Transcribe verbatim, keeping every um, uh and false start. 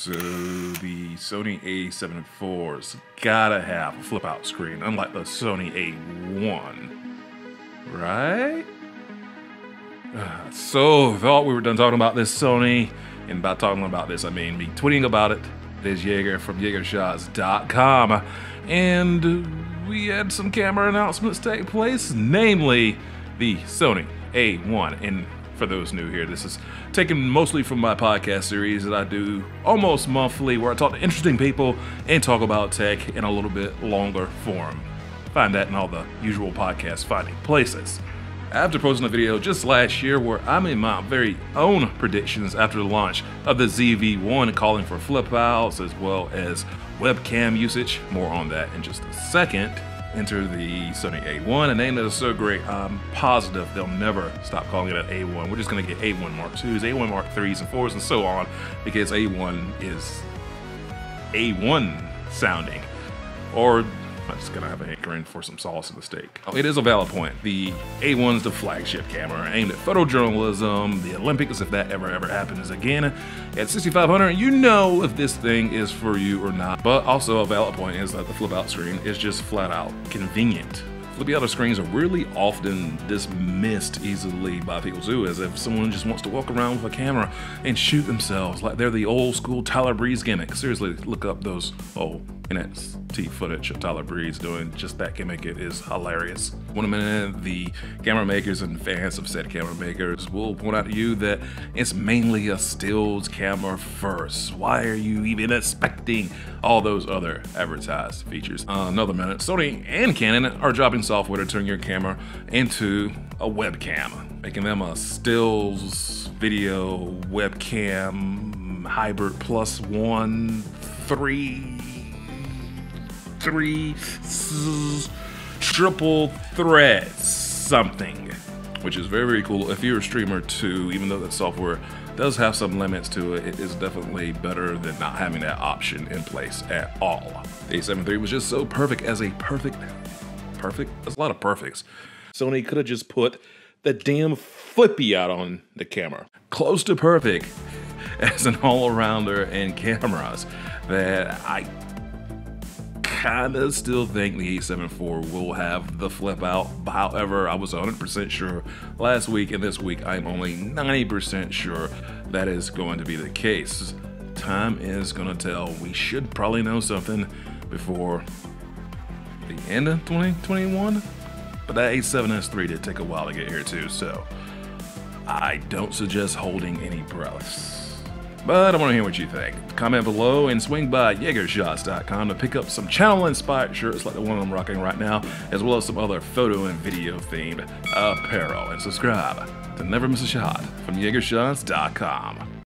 So the Sony A seven iii's gotta have a flip-out screen, unlike the Sony A one, right? Uh, so thought we were done talking about this Sony, and by talking about this, I mean me tweeting about it. There's Jaeger from Yeager Shots dot com, and we had some camera announcements take place, namely the Sony A one. And for those new here, this is taken mostly from my podcast series that I do almost monthly, where I talk to interesting people and talk about tech in a little bit longer form. Find that in all the usual podcast finding places. After posting a video just last year where I made my very own predictions after the launch of the Z V one, calling for flip outs as well as webcam usage, more on that in just a second. Enter the Sony A one, a name that is so great, I'm positive they'll never stop calling it an A one. We're just going to get A one Mark twos, A one Mark threes, and fours, and so on, because A one is A one sounding. Or I'm just going to have a hankering for some sauce in the steak. It is a valid point. The A one is the flagship camera aimed at photojournalism, the Olympics, if that ever, ever happens again. At sixty-five hundred, you know if this thing is for you or not. But also a valid point is that the flip-out screen is just flat-out convenient. Flip-out screens are really often dismissed easily by people too, as if someone just wants to walk around with a camera and shoot themselves like they're the old-school Tyler Breeze gimmick. Seriously, look up those old N X T footage of Tyler Breeze doing just that gimmick. It is hilarious. One minute, the camera makers and fans of said camera makers will point out to you that it's mainly a stills camera first. Why are you even expecting all those other advertised features? Uh, another minute, Sony and Canon are dropping software to turn your camera into a webcam, making them a stills video webcam hybrid plus one, three, three triple threat something, which is very, very cool if you're a streamer too. Even though that software does have some limits to it, it is definitely better than not having that option in place at all. The A seven three was just so perfect as a perfect perfect there's a lot of perfects. Sony could have just put the damn flippy out on the camera, close to perfect as an all-arounder in cameras, that I kinda still think the A seven four will have the flip out. However, I was one hundred percent sure last week, and this week I'm only ninety percent sure that is going to be the case. Time is gonna tell. We should probably know something before the end of twenty twenty-one, but that A seven S three did take a while to get here too, so I don't suggest holding any breaths. But I want to hear what you think. Comment below and swing by Yeager Shots dot com to pick up some channel-inspired shirts like the one I'm rocking right now, as well as some other photo and video-themed apparel. And subscribe to never miss a shot from Yeager Shots dot com.